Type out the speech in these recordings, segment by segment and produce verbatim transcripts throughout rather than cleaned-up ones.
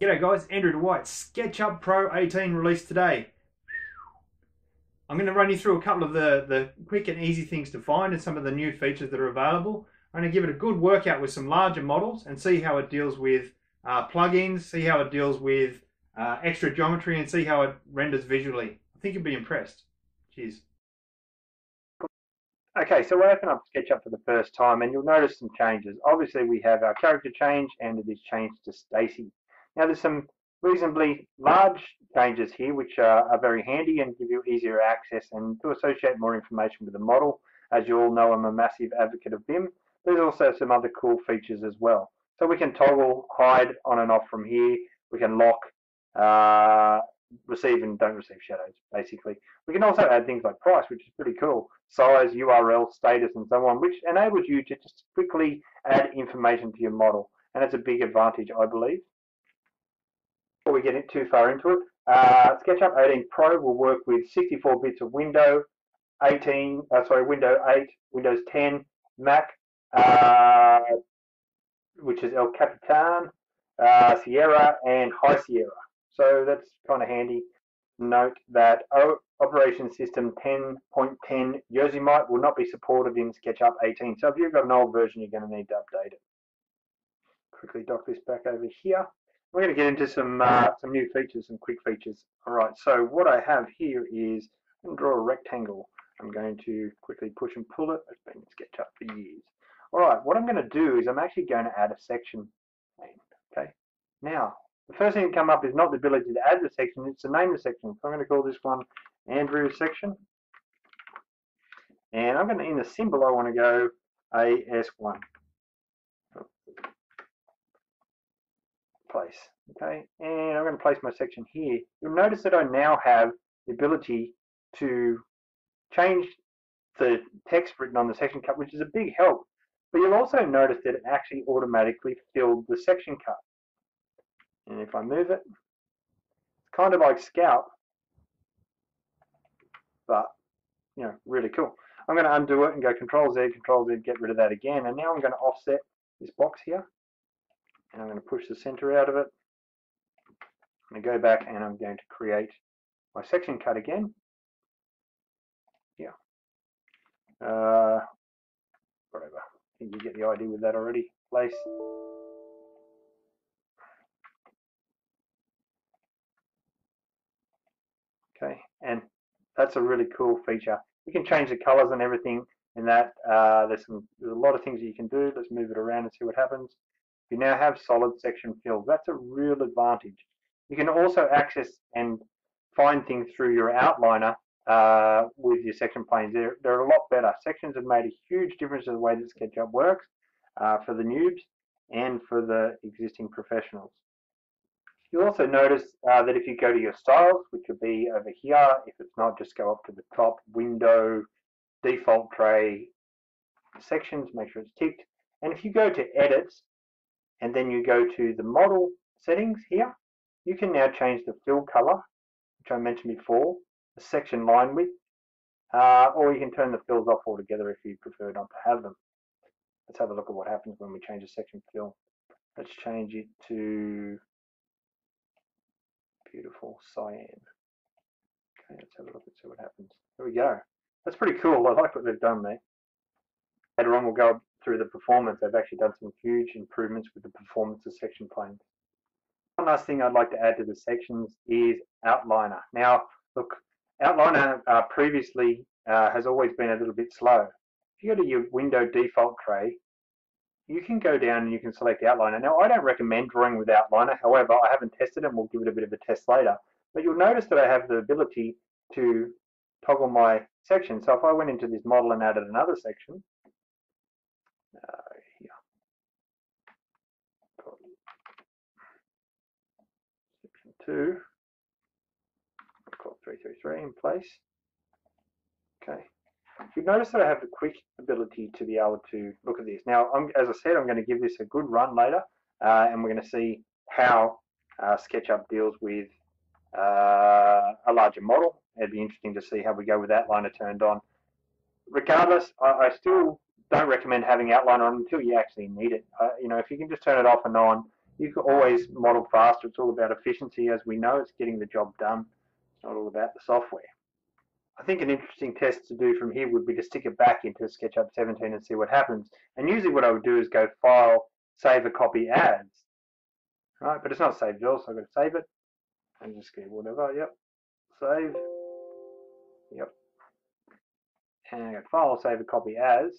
G'day guys, Andrew Dwight, SketchUp Pro eighteen released today. I'm going to run you through a couple of the, the quick and easy things to find and some of the new features that are available. I'm going to give it a good workout with some larger models and see how it deals with uh, plugins, see how it deals with uh, extra geometry and see how it renders visually. I think you'll be impressed. Cheers. Okay, so we'll open up SketchUp for the first time and you'll notice some changes. Obviously we have our character change and it is changed to Stacy. Now there's some reasonably large changes here which are, are very handy and give you easier access and to associate more information with the model. As you all know, I'm a massive advocate of B I M. There's also some other cool features as well. So we can toggle, hide on and off from here. We can lock, uh, receive and don't receive shadows basically. We can also add things like price, which is pretty cool, size, U R L, status and so on, which enables you to just quickly add information to your model. And it's a big advantage, I believe. Before we get in too far into it, uh, SketchUp eighteen Pro will work with sixty-four bits of Windows, eighteen, uh, sorry, Windows eight, Windows ten, Mac, uh, which is El Capitan, uh, Sierra, and High Sierra. So that's kind of handy. Note that Operation System ten point ten Yosemite will not be supported in SketchUp eighteen. So if you've got an old version, you're going to need to update it. Quickly dock this back over here. We're going to get into some uh, some new features, some quick features. All right, so what I have here is I'm going to draw a rectangle. I'm going to quickly push and pull it. It's been in SketchUp for years. All right, what I'm going to do is I'm actually going to add a section. Okay. Now, the first thing to come up is not the ability to add the section, it's to name the section. So I'm going to call this one Andrew's section. And I'm going to, in the symbol, I want to go A S one. Place. Okay, and I'm going to place my section here. You'll notice that I now have the ability to change the text written on the section cut, which is a big help. But you'll also notice that it actually automatically filled the section cut. And if I move it, it's kind of like Scout, but you know, really cool. I'm going to undo it and go Control Z, Control Z, get rid of that again. And now I'm going to offset this box here. And I'm going to push the center out of it. I'm going to go back and I'm going to create my section cut again. Yeah. Uh, whatever. I think you get the idea with that already. Place. Okay. And that's a really cool feature. You can change the colors and everything in that. Uh, there's, some, there's a lot of things that you can do. Let's move it around and see what happens. You now have solid section fill. That's a real advantage. You can also access and find things through your outliner uh, with your section planes. They're, they're a lot better. Sections have made a huge difference in the way that SketchUp works uh, for the noobs and for the existing professionals. You'll also notice uh, that if you go to your styles, which would be over here, if it's not, just go up to the top, window, default tray, sections, make sure it's ticked. And if you go to edits, and then you go to the model settings here, you can now change the fill color, which I mentioned before, the section line width, uh, or you can turn the fills off altogether if you prefer not to have them. Let's have a look at what happens when we change the section fill. Let's change it to beautiful cyan. Okay, let's have a look and see what happens. There we go. That's pretty cool. I like what they've done there. Later on, we'll go through the performance. They've actually done some huge improvements with the performance of section planes. One last thing I'd like to add to the sections is Outliner. Now, look, Outliner uh, previously uh, has always been a little bit slow. If you go to your window default tray, you can go down and you can select Outliner. Now, I don't recommend drawing with Outliner. However, I haven't tested it and we'll give it a bit of a test later. But you'll notice that I have the ability to toggle my section. So if I went into this model and added another section, Uh, here. Section two. Call three three three in place. Okay. You notice that I have the quick ability to be able to look at this. Now, I'm, as I said, I'm going to give this a good run later, uh, and we're going to see how uh, SketchUp deals with uh, a larger model. It'd be interesting to see how we go with Outliner turned on. Regardless, I, I still don't recommend having Outliner on until you actually need it. Uh, you know, if you can just turn it off and on, you can always model faster. It's all about efficiency, as we know. It's getting the job done. It's not all about the software. I think an interesting test to do from here would be to stick it back into SketchUp seventeen and see what happens. And usually what I would do is go File, Save a Copy As. Right, but it's not saved at all, so I've got to save it. And just go whatever, yep. Save. Yep. And I go File, Save a Copy As.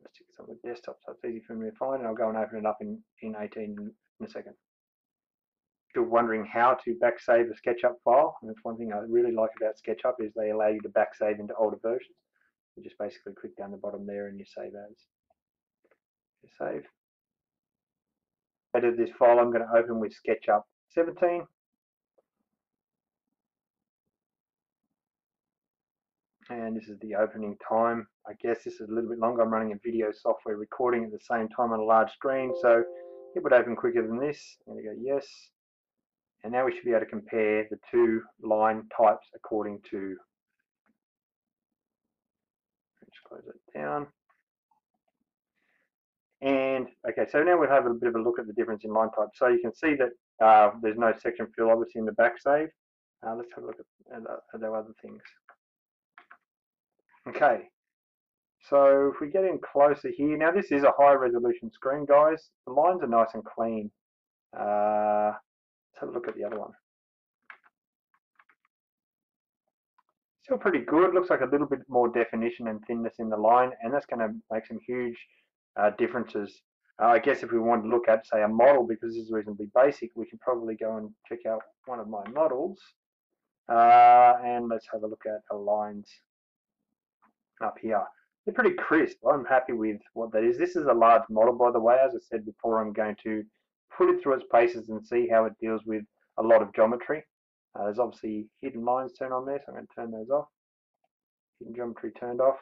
Let's check this on the desktop so it's easy for me to find, and I'll go and open it up in, in eighteen in a second. Still wondering how to back save a SketchUp file, and that's one thing I really like about SketchUp is they allow you to back save into older versions. You just basically click down the bottom there and you save as. You save. Edit this file. I'm going to open with SketchUp seventeen, and this is the opening time. I guess this is a little bit longer. I'm running a video software recording at the same time on a large screen, so it would open quicker than this. And you go yes. And now we should be able to compare the two line types according to, let's close it down. And okay, so now we'll have a bit of a look at the difference in line type. So you can see that uh, there's no section fill obviously in the back save. Uh, let's have a look at, at, at the other things. Okay, so if we get in closer here, now this is a high resolution screen, guys. The lines are nice and clean. Uh, Let's have a look at the other one. Still pretty good. Looks like a little bit more definition and thinness in the line, and that's going to make some huge uh, differences. Uh, I guess if we want to look at, say, a model, because this is reasonably basic, we can probably go and check out one of my models. Uh, and let's have a look at the lines up here. They're pretty crisp. I'm happy with what that is. This is a large model, by the way. As I said before, I'm going to put it through its paces and see how it deals with a lot of geometry. Uh, there's obviously hidden lines turned on there, so I'm going to turn those off. Hidden geometry turned off.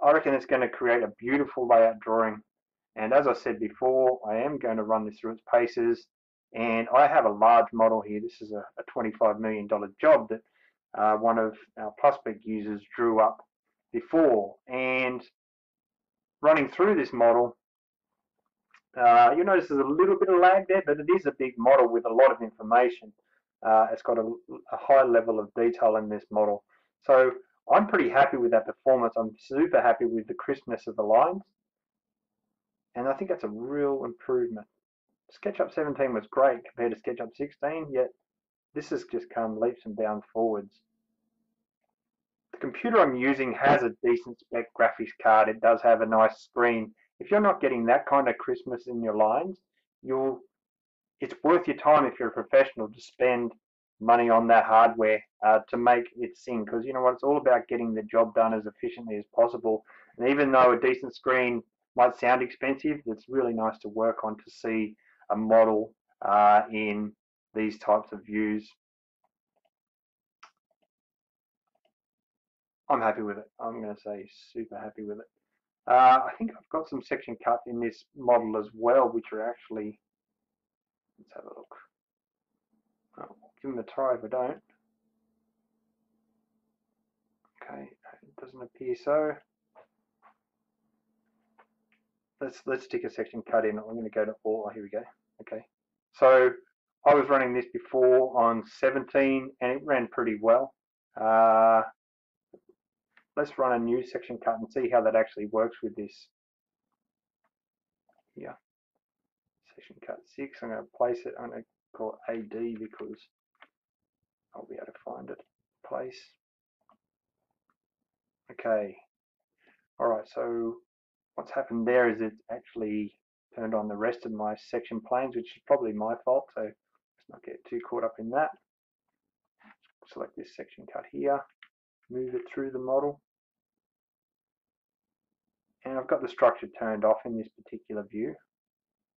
I reckon it's going to create a beautiful layout drawing. And as I said before, I am going to run this through its paces. And I have a large model here. This is a, a twenty-five million dollar job that uh, one of our PlusSpec users drew up before. And running through this model, Uh, you'll notice there's a little bit of lag there, but it is a big model with a lot of information. Uh, it's got a, a high level of detail in this model. So I'm pretty happy with that performance. I'm super happy with the crispness of the lines. And I think that's a real improvement. SketchUp seventeen was great compared to SketchUp sixteen, yet this has just come leaps and bounds forwards. The computer I'm using has a decent spec graphics card. It does have a nice screen. If you're not getting that kind of crispness in your lines, you'll, it's worth your time if you're a professional to spend money on that hardware uh, to make it sing. Because you know what, it's all about getting the job done as efficiently as possible. And even though a decent screen might sound expensive, it's really nice to work on to see a model uh, in these types of views. I'm happy with it. I'm going to say super happy with it. Uh, I think I've got some section cut in this model as well, which are actually, let's have a look. Oh, give them a try if I don't. Okay, it doesn't appear so. Let's let's stick a section cut in. I'm going to go to all. Oh, here we go. Okay, so I was running this before on seventeen, and it ran pretty well. Uh, Let's run a new section cut and see how that actually works with this. Yeah, section cut six. I'm going to place it. I'm going to call it A D because I'll be able to find it. Place. Okay. All right. So what's happened there is it's actually turned on the rest of my section planes, which is probably my fault. So let's not get too caught up in that. Select this section cut here. Move it through the model, and I've got the structure turned off in this particular view.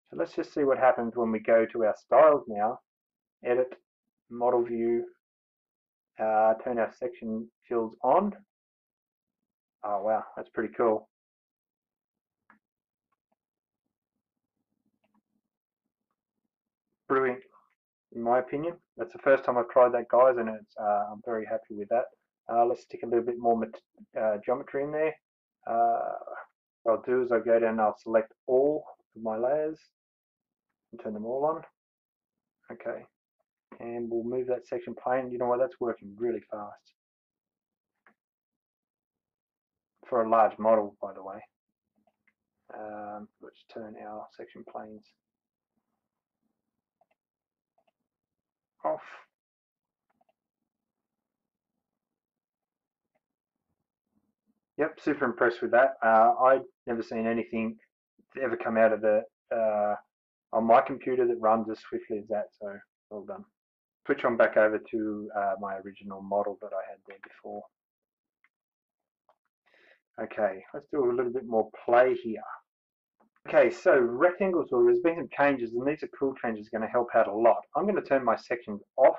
So let's just see what happens when we go to our styles now. Edit, model view, uh, turn our section fills on. Oh wow, that's pretty cool. Brilliant, in my opinion. That's the first time I've tried that, guys, and it's, uh, I'm very happy with that. Uh, let's stick a little bit more uh, geometry in there. Uh, what I'll do is I'll go down and I'll select all of my layers. and turn them all on. Okay, and we'll move that section plane. You know what, that's working really fast for a large model, by the way. Um, let's turn our section planes off. Yep, super impressed with that. Uh, I'd never seen anything ever come out of the uh, on my computer that runs as swiftly as that. So well done. Switch on back over to uh, my original model that I had there before. Okay, let's do a little bit more play here. Okay, so rectangle tool. There's been some changes, and these are cool changes, going to help out a lot. I'm going to turn my sections off.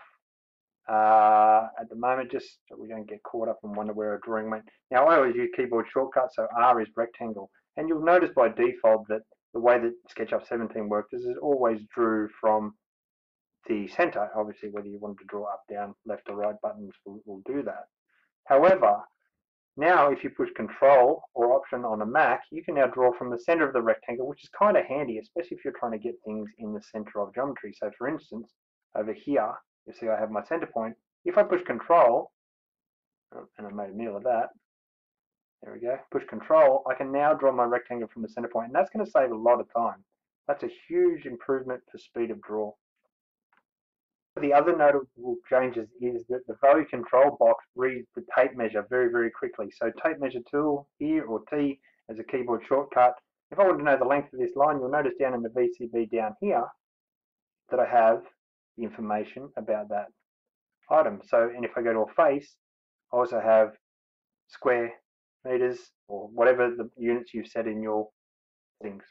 Uh, at the moment, just so we don't get caught up and wonder where a drawing went. Now, I always use keyboard shortcuts, so R is rectangle. And you'll notice by default that the way that SketchUp seventeen worked is it always drew from the center. Obviously, whether you wanted to draw up, down, left, or right buttons will, will do that. However, now if you push Control or Option on a Mac, you can now draw from the center of the rectangle, which is kind of handy, especially if you're trying to get things in the center of geometry. So, for instance, over here, you see I have my center point. If I push Control, and I made a meal of that, there we go, push Control, I can now draw my rectangle from the center point, and that's going to save a lot of time. That's a huge improvement for speed of draw. The other notable changes is that the value control box reads the tape measure very, very quickly. So tape measure tool here, or T, as a keyboard shortcut. If I want to know the length of this line, you'll notice down in the V C B down here that I have information about that item. So, and if I go to a face, I also have square meters or whatever the units you've set in your things.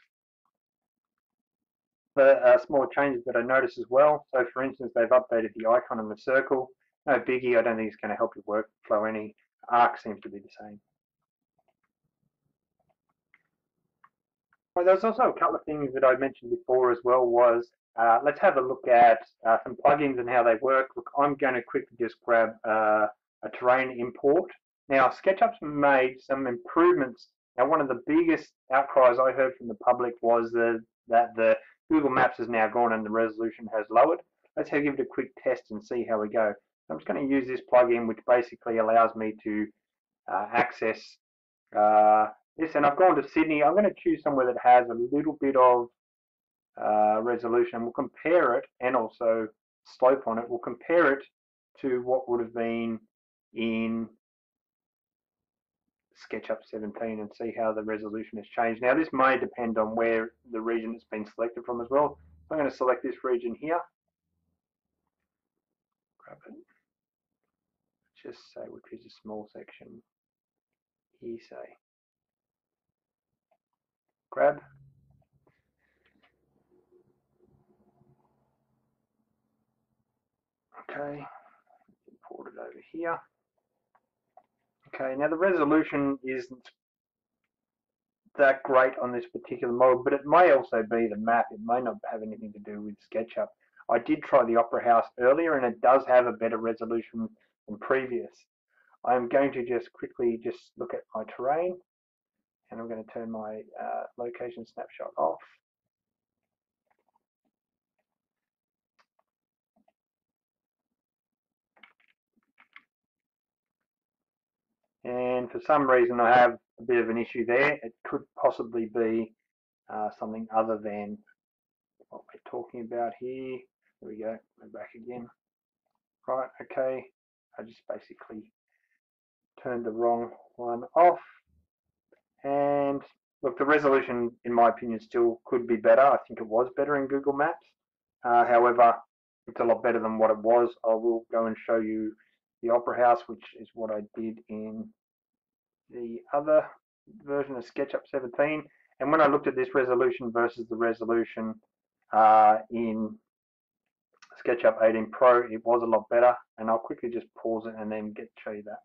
The uh, small changes that I noticed as well. So, for instance, they've updated the icon in the circle. No biggie. I don't think it's going to help your workflow any. Arc seems to be the same. Well, there's also a couple of things that I mentioned before as well. Was Uh, let's have a look at uh, some plugins and how they work. Look, I'm going to quickly just grab uh, a terrain import. Now, SketchUp's made some improvements. Now, one of the biggest outcries I heard from the public was the, that the Google Maps is now gone and the resolution has lowered. Let's have, give it a quick test and see how we go. I'm just going to use this plugin, which basically allows me to uh, access uh, this. And I've gone to Sydney. I'm going to choose somewhere that has a little bit of Uh, resolution. We'll compare it, and also slope on it. We'll compare it to what would have been in SketchUp seventeen and see how the resolution has changed. Now, this may depend on where the region it's been selected from as well. I'm going to select this region here. Grab it. Let's just say we'll choose a small section. Here, say. Grab. Okay, import it over here. Okay, now the resolution isn't that great on this particular model, but it may also be the map. It may not have anything to do with SketchUp. I did try the Opera House earlier, and it does have a better resolution than previous. I'm going to just quickly just look at my terrain, and I'm going to turn my uh, location snapshot off. And for some reason, I have a bit of an issue there. It could possibly be uh, something other than what we're talking about here. There we go. We're back again. Right, okay. I just basically turned the wrong one off. And look, the resolution, in my opinion, still could be better. I think it was better in Google Maps. Uh, however, it's a lot better than what it was. I will go and show you the Opera House, which is what I did in the other version of SketchUp seventeen. And when I looked at this resolution versus the resolution uh, in SketchUp eighteen Pro, it was a lot better. And I'll quickly just pause it and then get show you that.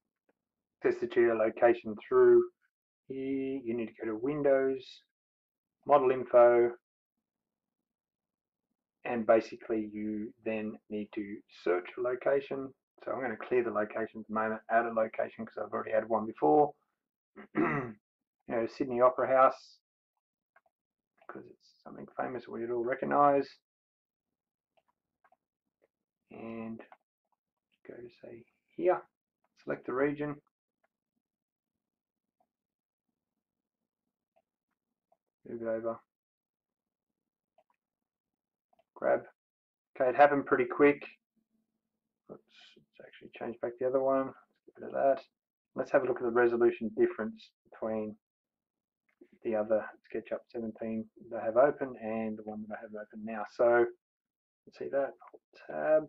Test the geolocation through here. You need to go to Windows, Model Info, and basically you then need to search a location. So I'm going to clear the location at the moment, add a location because I've already had one before. You know, Sydney Opera House, because it's something famous we'd all recognise. and go to say here, select the region, move it over, grab. Okay, it happened pretty quick. Let's, let's actually change back the other one. Let's get rid of that. Let's have a look at the resolution difference between the other SketchUp seventeen that I have open and the one that I have open now. So let's see that tab.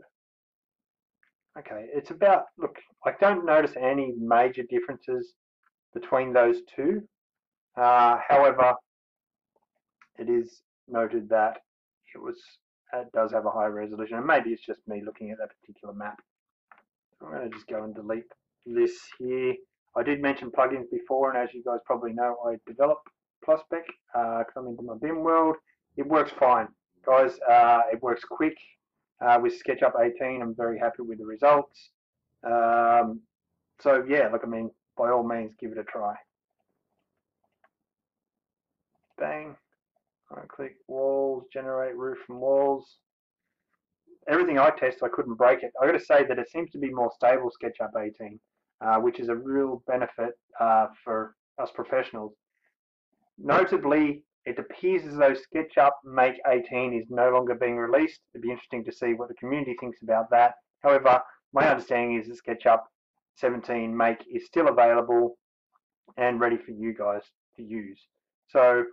Okay, it's about, look, I don't notice any major differences between those two. Uh, however, it is noted that it was it does have a higher resolution, and maybe it's just me looking at that particular map. I'm going to just go and delete this here. I did mention plugins before, and as you guys probably know, I develop PlusSpec. Uh, come into my B I M world. It works fine, guys. Uh, it works quick. Uh, with SketchUp eighteen, I'm very happy with the results. Um, so yeah, look, I mean, by all means, give it a try. Bang. Right click, walls, generate roof from walls. Everything I test, I couldn't break it. I got to say that it seems to be more stable, SketchUp eighteen, uh, which is a real benefit uh, for us professionals. Notably, it appears as though SketchUp Make eighteen is no longer being released. It'd be interesting to see what the community thinks about that. However, my understanding is that SketchUp seventeen Make is still available and ready for you guys to use. So,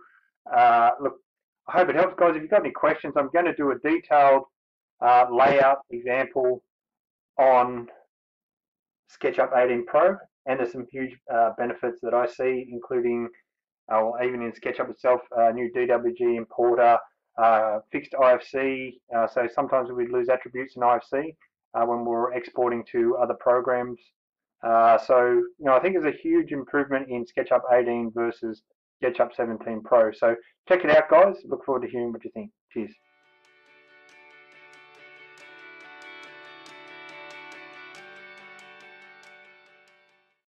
uh, look, I hope it helps, guys. If you've got any questions, I'm going to do a detailed uh, layout example on SketchUp eighteen Pro, and there's some huge uh, benefits that I see, including or uh, even in SketchUp itself, uh, new D W G importer, uh, fixed I F C. Uh, so sometimes we lose attributes in I F C uh, when we're exporting to other programs. Uh, so, you know, I think there's a huge improvement in SketchUp eighteen versus SketchUp seventeen Pro. So check it out, guys. Look forward to hearing what you think. Cheers.